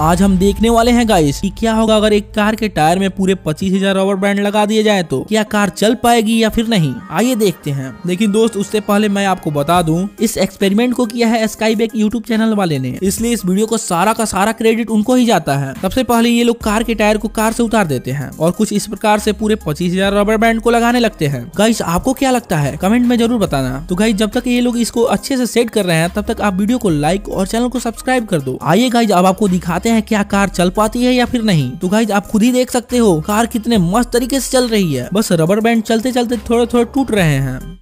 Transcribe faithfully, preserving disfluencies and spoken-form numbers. आज हम देखने वाले हैं गाइस कि क्या होगा अगर एक कार के टायर में पूरे पच्चीस हज़ार रबर बैंड लगा दिए जाए तो क्या कार चल पाएगी या फिर नहीं, आइए देखते हैं। लेकिन दोस्त उससे पहले मैं आपको बता दूं इस एक्सपेरिमेंट को किया है स्काई बेक यूट्यूब चैनल वाले ने, इसलिए इस वीडियो को सारा का सारा क्रेडिट उनको ही जाता है। सबसे पहले ये लोग कार के टायर को कार से उतार देते हैं और कुछ इस प्रकार से पूरे पच्चीस हजार रबर बैंड को लगाने लगते हैं। गाइस आपको क्या लगता है कमेंट में जरूर बताना। तो गाइस जब तक ये लोग इसको अच्छे से सेट कर रहे हैं तब तक आप वीडियो को लाइक और चैनल को सब्सक्राइब कर दो। आइए गाइस अब आपको दिखाते हैं क्या कार चल पाती है या फिर नहीं। तो गाइज आप खुद ही देख सकते हो कार कितने मस्त तरीके से चल रही है, बस रबर बैंड चलते चलते थोड़े थोड़े टूट रहे हैं।